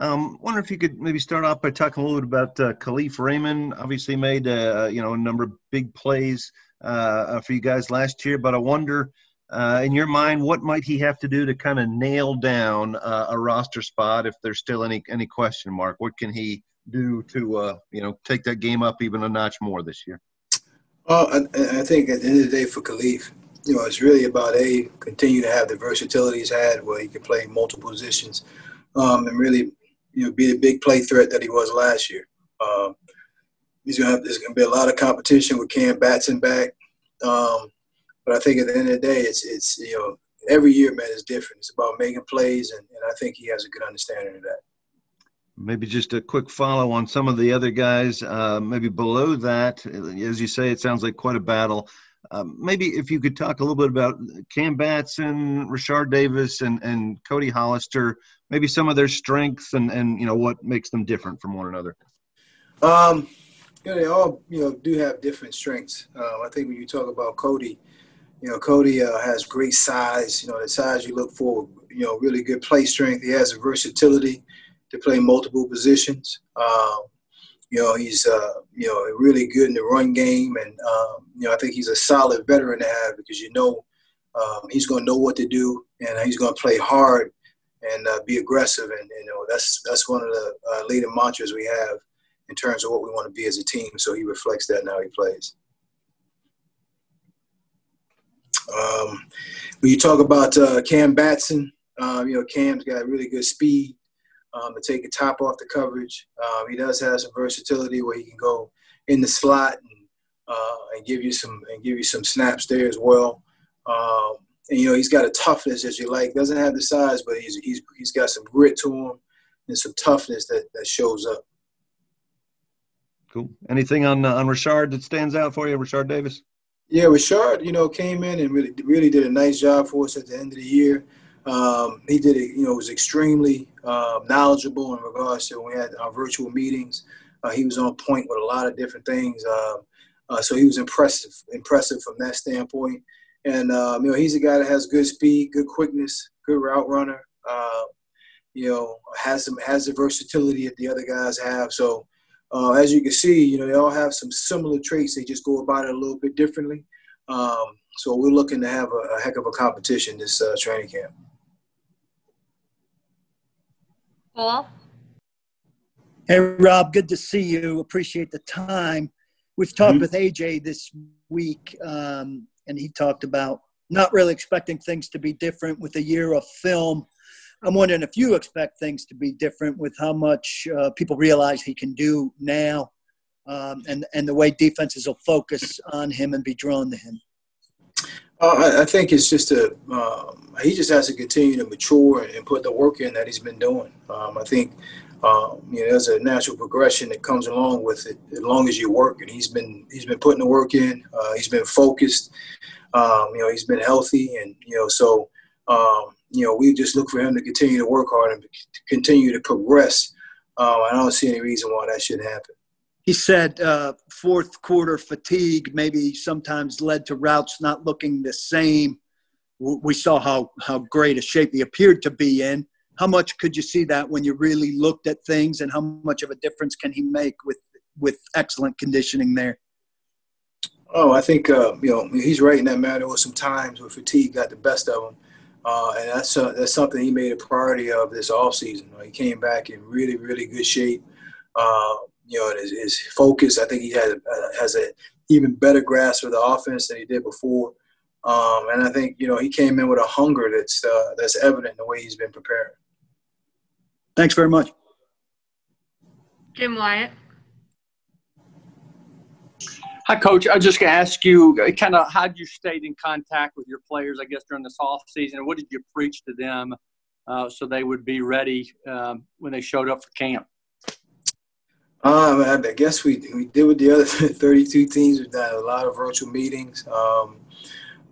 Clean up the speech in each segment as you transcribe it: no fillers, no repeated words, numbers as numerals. Wonder if you could maybe start off by talking a little bit about Kalif Raymond. Obviously made a number of big plays for you guys last year, but I wonder in your mind what might he have to do to kind of nail down a roster spot if there's still any question mark. What can he do to take that game up even a notch more this year? Well, I think at the end of the day for Kalif, it's really about continue to have the versatility he's had where he can play multiple positions, and really be the big play threat that he was last year. There's gonna be a lot of competition with Cam Batson back, but I think at the end of the day, it's every year, man, is different. It's about making plays, and I think he has a good understanding of that. Maybe just a quick follow on some of the other guys, maybe below that. As you say, it sounds like quite a battle. Maybe if you could talk a little bit about Cam Batson, Rashad Davis, and Cody Hollister, maybe some of their strengths and what makes them different from one another. They all, do have different strengths. I think when you talk about Cody, Cody has great size, the size you look for, really good play strength. He has a versatility to play multiple positions. He's, really good in the run game. And, I think he's a solid veteran to have because, he's going to know what to do and he's going to play hard and be aggressive. And, that's one of the leading mantras we have in terms of what we want to be as a team. So he reflects that in how he plays. When you talk about Cam Batson, Cam's got really good speed. To take the top off the coverage. He does have some versatility where he can go in the slot and give you some snaps there as well. He's got a toughness that you like. Doesn't have the size, but he's got some grit to him and some toughness that shows up. Cool. Anything on Rashad that stands out for you, Rashad Davis? Yeah, Rashad, came in and really did a nice job for us at the end of the year. He did it, was extremely knowledgeable in regards to when we had our virtual meetings. He was on point with a lot of different things. So he was impressive from that standpoint. And, he's a guy that has good speed, good quickness, good route runner, has the versatility that the other guys have. So as you can see, they all have some similar traits. They just go about it a little bit differently. So we're looking to have a heck of a competition this training camp. Paul? Hey, Rob, good to see you. Appreciate the time. We've talked with A.J. this week, and he talked about not really expecting things to be different with a year of film. I'm wondering if you expect things to be different with how much people realize he can do now and the way defenses will focus on him and be drawn to him. I think it's just he just has to continue to mature and put the work in that he's been doing. I think there's a natural progression that comes along with it as long as you work, and he's been putting the work in. He's been focused. He's been healthy, and so we just look for him to continue to work hard and continue to progress. I don't see any reason why that shouldn't happen. He said fourth quarter fatigue maybe sometimes led to routes not looking the same. We saw how great a shape he appeared to be in. How much could you see that when you really looked at things, and how much of a difference can he make with excellent conditioning there? Oh, I think, he's right in that matter. There were some times where fatigue got the best of him, and that's something he made a priority of this offseason. He came back in really, really good shape. His focus, I think he has an even better grasp of the offense than he did before. And I think, he came in with a hunger that's evident in the way he's been preparing. Thanks very much. Jim Wyatt. Hi, Coach. I was just going to ask you, kind of how you stayed in contact with your players, I guess, during this offseason, and what did you preach to them so they would be ready when they showed up for camp? I guess we did with the other 32 teams. We've done a lot of virtual meetings,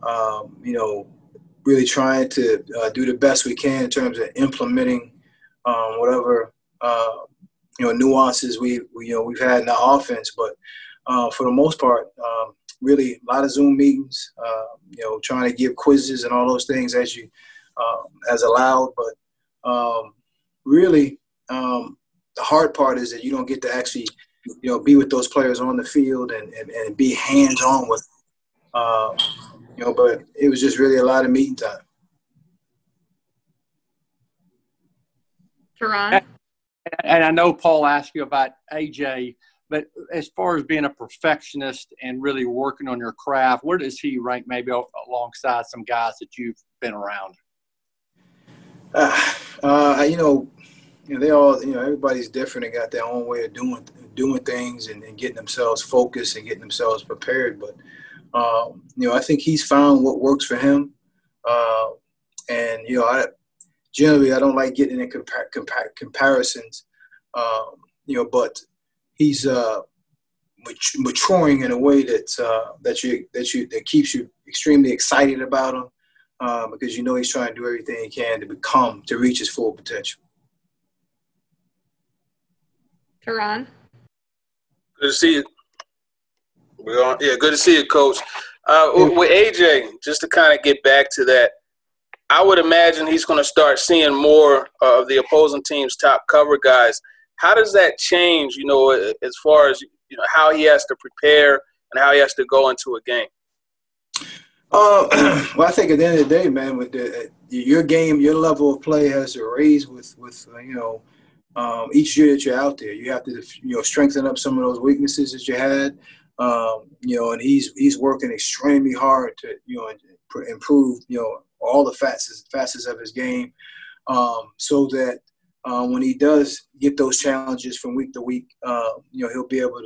really trying to do the best we can in terms of implementing whatever, nuances we've had in our offense. But for the most part, really a lot of Zoom meetings, trying to give quizzes and all those things as allowed. But really, The hard part is that you don't get to actually, you know, be with those players on the field and be hands-on with them. You know, but it was just really a lot of meeting time. Tehran? And I know Paul asked you about A.J., but as far as being a perfectionist and really working on your craft, where does he rank maybe alongside some guys that you've been around? You know, they all, you know, everybody's different and got their own way of doing things and getting themselves focused and getting themselves prepared. But, you know, I think he's found what works for him. And, you know, generally I don't like getting in comparisons, you know, but he's maturing in a way that keeps you extremely excited about him because, you know, he's trying to do everything he can to reach his full potential. Tehran. Good to see you. Yeah, good to see you, Coach. With A.J., just to kind of get back to that, I would imagine he's going to start seeing more of the opposing team's top cover guys. How does that change, you know, as far as, you know, how he has to prepare and how he has to go into a game? Well, I think at the end of the day, man, with your game, your level of play has to raise with you know, each year that you're out there. You have to, you know, strengthen up some of those weaknesses that you had. You know, and he's working extremely hard to, you know, improve, you know, all the facets of his game, so that when he does get those challenges from week to week, you know, he'll be able to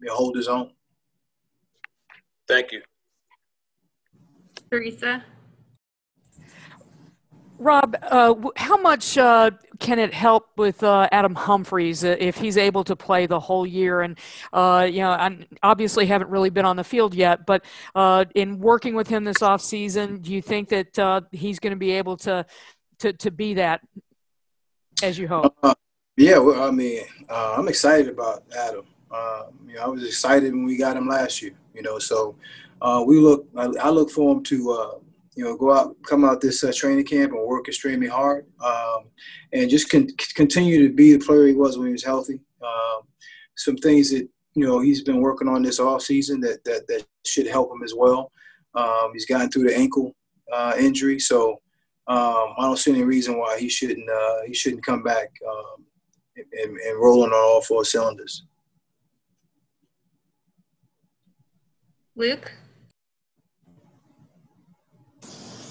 you know, hold his own. Thank you. Teresa? Rob, how much can it help with Adam Humphries if he's able to play the whole year? And, you know, I obviously haven't really been on the field yet, but in working with him this offseason, do you think that he's going to be able to be that as you hope? Yeah, well, I mean, I'm excited about Adam. You know, I was excited when we got him last year, you know, so I look for him to you know, come out this training camp and work extremely hard, and just continue to be the player he was when he was healthy. Some things that, you know, he's been working on this offseason that should help him as well. He's gotten through the ankle injury, so I don't see any reason why he shouldn't come back and rolling on all four cylinders. Luke?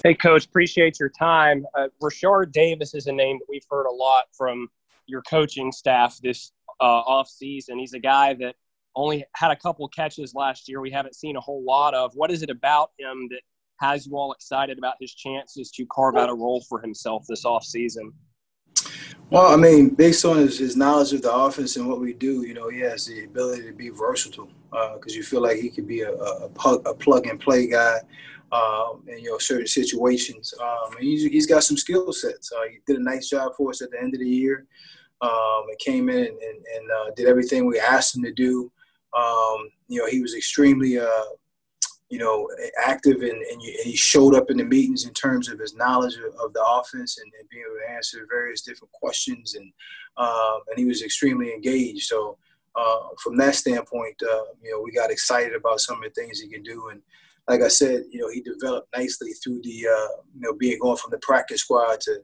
Hey, Coach, appreciate your time. Rashad Davis is a name that we've heard a lot from your coaching staff this offseason. He's a guy that only had a couple catches last year we haven't seen a whole lot of. What is it about him that has you all excited about his chances to carve out a role for himself this offseason? Well, I mean, based on his knowledge of the offense and what we do, you know, he has the ability to be versatile because you feel like he could be a plug-and-play guy. And, you know, certain situations. And he's got some skill sets. He did a nice job for us at the end of the year. And came in and did everything we asked him to do. You know, he was extremely, you know, active and he showed up in the meetings in terms of his knowledge of the offense and being able to answer various different questions. And he was extremely engaged. So from that standpoint, you know, we got excited about some of the things he can do. And, like I said, you know, he developed nicely through the, you know, being going from the practice squad to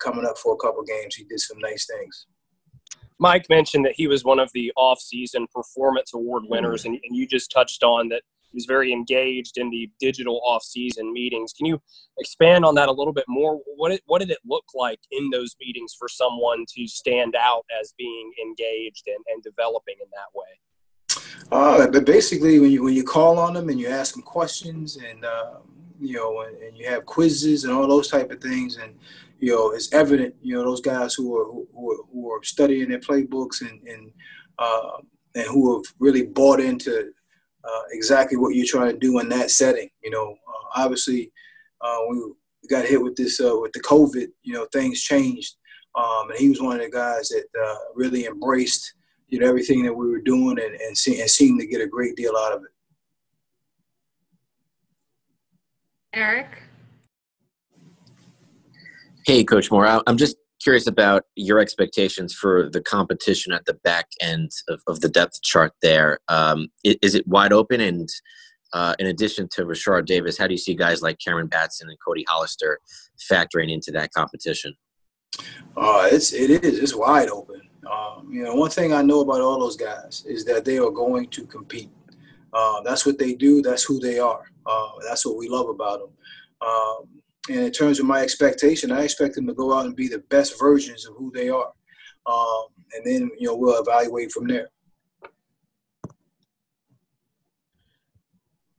coming up for a couple games. He did some nice things. Mike mentioned that he was one of the off-season performance award winners, and you just touched on that he was very engaged in the digital off-season meetings. Can you expand on that a little bit more? What did it look like in those meetings for someone to stand out as being engaged and developing in that way? But basically, when you call on them and you ask them questions and, you know, and you have quizzes and all those type of things, and, you know, it's evident, you know, those guys who are studying their playbooks and who have really bought into exactly what you're trying to do in that setting. You know, obviously, when we got hit with this with the COVID, you know, things changed, and he was one of the guys that really embraced, you know, everything that we were doing and seemed to get a great deal out of it. Eric? Hey, Coach Moore. I'm just curious about your expectations for the competition at the back end of the depth chart there. Is it wide open? And in addition to Rashad Davis, how do you see guys like Cam Batson and Cody Hollister factoring into that competition? It's wide open. You know, one thing I know about all those guys is that they are going to compete. That's what they do. That's who they are. That's what we love about them. And in terms of my expectation, I expect them to go out and be the best versions of who they are. And then, you know, we'll evaluate from there.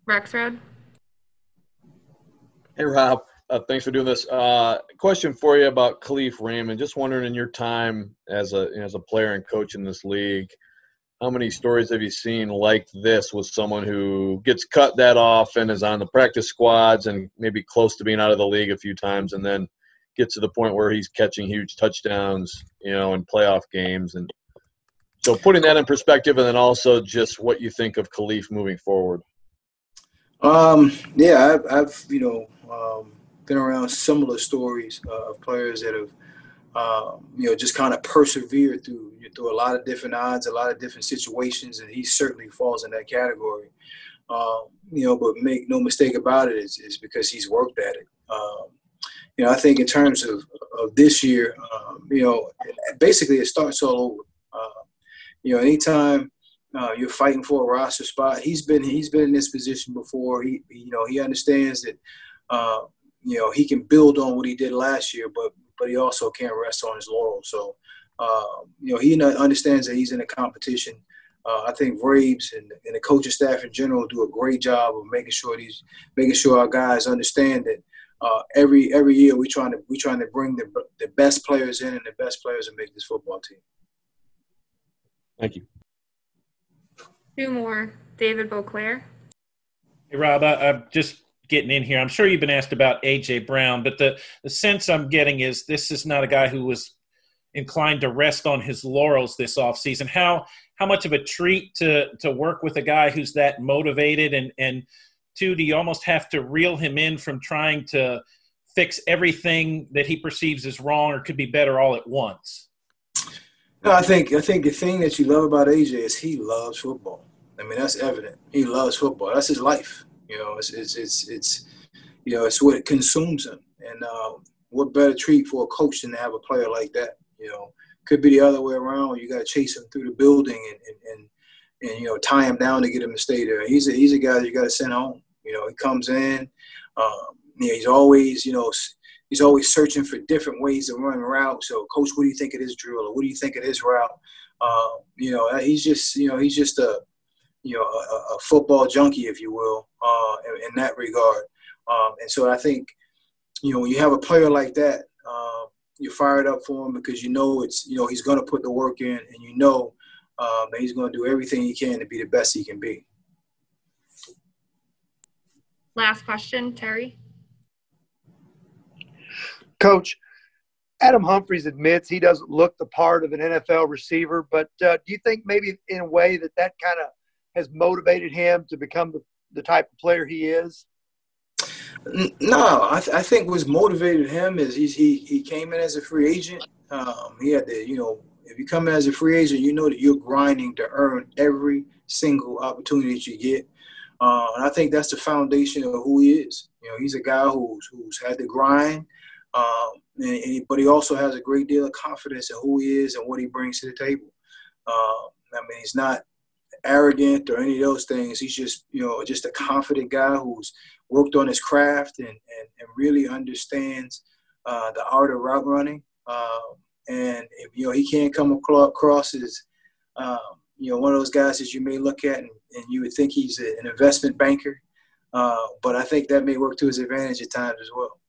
Rexford. Hey, Rob. Thanks for doing this. Question for you about Kalif Raymond. Just wondering, in your time as a player and coach in this league, how many stories have you seen like this with someone who gets cut that often, is on the practice squads and maybe close to being out of the league a few times, and then gets to the point where he's catching huge touchdowns, you know, in playoff games? And so putting that in perspective, and then also just what you think of Kalif moving forward. Yeah, I've you know, been around similar stories of players that have, you know, just kind of persevered through a lot of different odds, a lot of different situations, and he certainly falls in that category. You know, but make no mistake about it, it's because he's worked at it. You know, I think in terms of this year, you know, basically it starts all over. You know, anytime you're fighting for a roster spot, he's been in this position before. You know, he understands that, you know, he can build on what he did last year, but he also can't rest on his laurels. So, you know, he understands that he's in a competition. I think Rabes and the coaching staff in general do a great job of making sure our guys understand that every year we're trying to bring the best players in and the best players to make this football team. Thank you. Two more. David Beauclair. Hey, Rob, I'm just getting in here. I'm sure you've been asked about A.J. Brown, but the sense I'm getting is this is not a guy who was inclined to rest on his laurels this offseason. How much of a treat to work with a guy who's that motivated? And two, do you almost have to reel him in from trying to fix everything that he perceives is wrong or could be better all at once? No, I think the thing that you love about AJ is he loves football. I mean, that's evident. He loves football. That's his life. You know, it's you know, it's what consumes him. And what better treat for a coach than to have a player like that? You know, could be the other way around. You got to chase him through the building and you know, tie him down to get him to stay there. He's a guy that you got to send home. You know, he comes in. Yeah, he's always searching for different ways to run routes. So, coach, what do you think of this drill? Or what do you think of this route? You know, he's just a, you know, a football junkie, if you will, in that regard. And so I think, you know, when you have a player like that, you're fired up for him because you know he's going to put the work in, and you know that he's going to do everything he can to be the best he can be. Last question, Terry. Coach, Adam Humphries admits he doesn't look the part of an NFL receiver, but do you think maybe in a way that kind of has motivated him to become the type of player he is? No, I think what's motivated him is he came in as a free agent. He had to, you know, if you come in as a free agent, you know that you're grinding to earn every single opportunity that you get. And I think that's the foundation of who he is. You know, he's a guy who's had to grind, but he also has a great deal of confidence in who he is and what he brings to the table. I mean, he's not arrogant or any of those things. He's just, you know, just a confident guy who's worked on his craft and really understands the art of route running. And, if, you know, he can't come across as, you know, one of those guys that you may look at and you would think he's an investment banker. But I think that may work to his advantage at times as well.